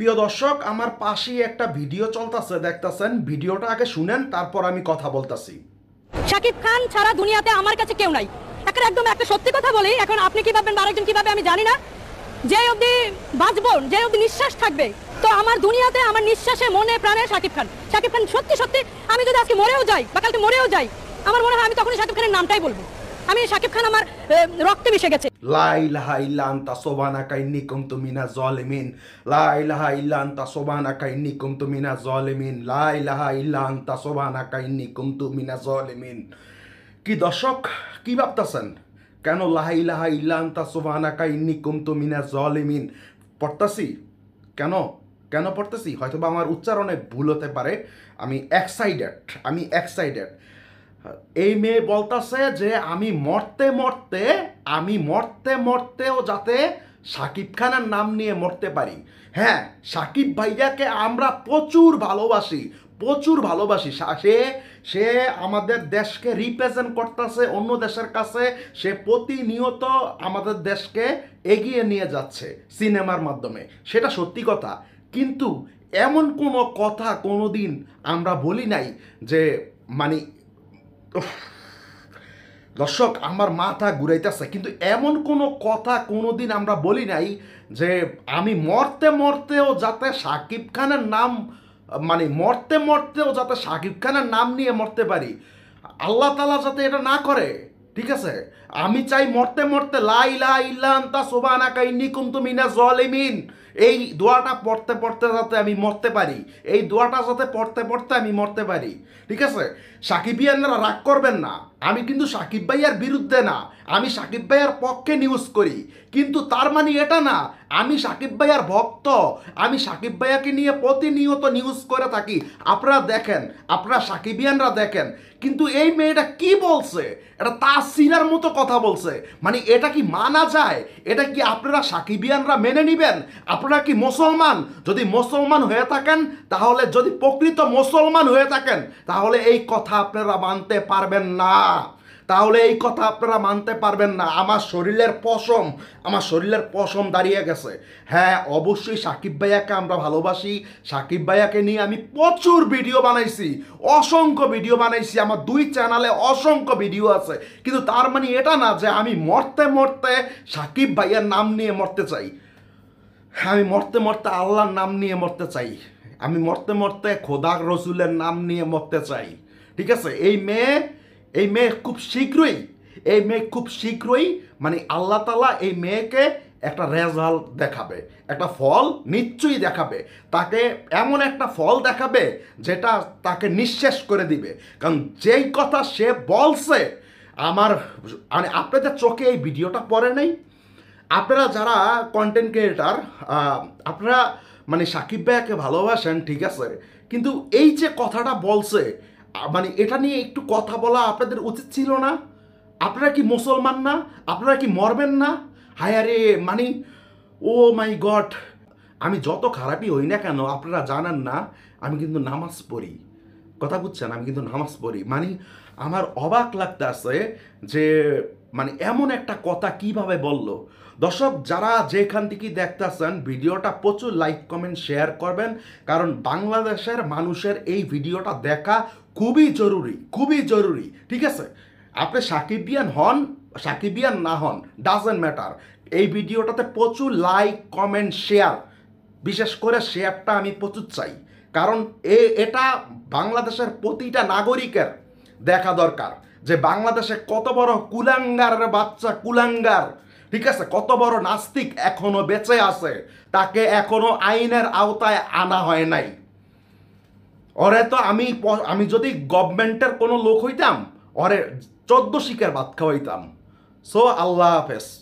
প্রিয় দর্শক, আমার পাশেই একটা ভিডিও চলতেছে, দেখতেছেন। ভিডিওটা আগে শুনেন, তারপর আমি কথা বলতেছি। সাকিব খান ছাড়া দুনিয়াতে আমার কাছে কেউ নাই। এখন একদম একটা সত্যি কথা বলি, এখন আপনি কি ভাববেন আরেকজন কি ভাবে আমি জানি না। যে অবধি বাঁচব, যে অবধি নিঃশ্বাস থাকবে, তো আমার দুনিয়াতে আমার নিঃশ্বাসে মনে প্রাণে সাকিব খান। সাকিব খান সত্যি সত্যি আমি যদি আজকে মরেও যাই বা কালকে মরেও যাই, আমার মনে হয় আমি তখনই সাকিব খানের নামটাই বলবো। আমি সাকিব খান আমার রক্তে মিশে গেছে। লা ইলাহা ইল্লা আনতা সুবহানাকা ইন্নী কুনতু মিনাজ জালিমিন। লা ইলাহা ইল্লা আনতা সুবহানাকা ইন্নী কুনতু মিনাজ জালিমিন। লা ইলাহা ইল্লা আনতা সুবহানাকা ইন্নী কুনতু মিনাজ জালিমিন। কি দর্শক, কি ভাবতেছেন? কেন লা ইলাহা ইল্লা আনতা সুবহানাকা ইন্নী কুনতু মিনাজ জালিমিন পড়তেছি? কেন কেন পড়তেছি? হয়তো বা আমার উচ্চারণে ভুল হতে পারে। আমি এক্সাইটেড। এই মেয়ে বলতেছে যে আমি মরতে মরতেও যাতে সাকিব খানের নাম নিয়ে মরতে পারি। হ্যাঁ, সাকিব ভাইয়াকে আমরা প্রচুর ভালোবাসি। সে আমাদের দেশকে রিপ্রেজেন্ট করতেছে অন্য দেশের কাছে। সে প্রতিনিয়ত আমাদের দেশকে এগিয়ে নিয়ে যাচ্ছে সিনেমার মাধ্যমে, সেটা সত্যি কথা। কিন্তু এমন কোনো কথা কোনো দিন আমরা বলি নাই যে মানে দর্শক আমার মাথা ঘুরাইতেছে। কিন্তু এমন কোনো কথা কোনোদিন আমরা বলি নাই যে আমি মরতেও যাতে সাকিব খানের নাম মরতেও যাতে সাকিব খানের নাম নিয়ে মরতে পারি। আল্লাহ তাআলা যাতে এটা না করে, ঠিক আছে? আমি চাই মরতে লা ইলাহা ইল্লা আনতা সুবহানাকা ইন্নী কুনতু মিনাজ জালিমিন, এই দোয়াটা পড়তে যাতে আমি মরতে পারি। ঠিক আছে? সাকিব ভাইয়ারা রাগ করবেন না, আমি কিন্তু সাকিব ভাইয়ার বিরুদ্ধে না, আমি সাকিব ভাইয়ার পক্ষে নিউজ করি। কিন্তু তার মানে এটা না আমি সাকিব ভাইয়ার ভক্ত। আমি সাকিব ভাইয়াকে নিয়ে প্রতিনিয়ত নিউজ করে থাকি। আপনারা দেখেন, আপনারা সাকিব ভাইয়ারা দেখেন। কিন্তু এই মেয়েটা কি বলছে, এটা তাসিরার মতো কথা বলছে। এটা কি মানা যায়? এটা কি আপনারা সাকিব ভাইয়ারা মেনে নেবেন? আপনারা কি মুসলমান? যদি মুসলমান হয়ে থাকেন, তাহলে যদি প্রকৃত মুসলমান হয়ে থাকেন, তাহলে এই কথা আপনারা মানতে পারবেন না। আমার শরীরের পশম দাঁড়িয়ে গেছে। হ্যাঁ, অবশ্যই সাকিব ভাইয়াকে আমরা ভালোবাসি। সাকিব ভাইয়াকে নিয়ে আমি প্রচুর ভিডিও বানাইছি, অসংখ্য ভিডিও বানাইছি। আমার দুই চ্যানেলে অসংখ্য ভিডিও আছে। কিন্তু তার মানে এটা না যে আমি মরতে সাকিব ভাইয়ার নাম নিয়ে মরতে চাই। আমি মরতে আল্লাহর নাম নিয়ে মরতে চাই। আমি মরতে খোদা রসুলের নাম নিয়ে মরতে চাই। ঠিক আছে? এই মেয়ে খুব শীঘ্রই আল্লাহ তাআলা এই মেয়েকে একটা রেজাল্ট দেখাবে, একটা ফল নিশ্চয়ই দেখাবে। তাকে এমন একটা ফল দেখাবে যেটা তাকে নিঃশেষ করে দিবে। কারণ যেই কথা সে বলছে, আমার আপনাদের চোখে এই ভিডিওটা পড়ে নেই। আপনারা যারা কন্টেন্ট ক্রিয়েটার, আপনারা সাকিব ভাইয়াকে ভালোবাসেন, ঠিক আছে? কিন্তু এই যে কথাটা বলছে, এটা নিয়ে একটু কথা বলা আপনাদের উচিত ছিল না? আপনারা কি মুসলমান না? আপনারা কি মরবেন না? হায় আরে, ও মাই গড। আমি যত খারাপই হই না কেন, আপনারা জানেন না আমি কিন্তু নামাজ পড়ি। কথা বুঝছেন? আমি কিন্তু নামাজ পড়ি। আমার অবাক লাগতেছে যে এমন একটা কথা কিভাবে বলল। দর্শক যারা যেখান থেকে দেখতেছেন, ভিডিওটা প্রচুর লাইক কমেন্ট শেয়ার করবেন, কারণ বাংলাদেশের মানুষের এই ভিডিওটা দেখা খুবই জরুরি। ঠিক আছে? আপনি সাকিবিয়ান হন, সাকিবিয়ান না হন, ডাজেন্ট ম্যাটার। এই ভিডিওটাতে প্রচুর লাইক কমেন্ট শেয়ার, বিশেষ করে শেয়ারটা আমি প্রচুর চাই, কারণ এটা বাংলাদেশের প্রতিটা নাগরিকের দেখা দরকার যে বাংলাদেশে কত বড় কুলাঙ্গারের বাচ্চা কুলাঙ্গার, ঠিক আছে, কত বড় নাস্তিক এখনো বেঁচে আছে, তাকে এখনো আইনের আওতায় আনা হয় নাই। ওরে তো আমি যদি গভর্নমেন্টের কোনো লোক হইতাম, ওরে 14 শিকের ভাত খাওয়াইতাম। সো আল্লাহ হাফেজ।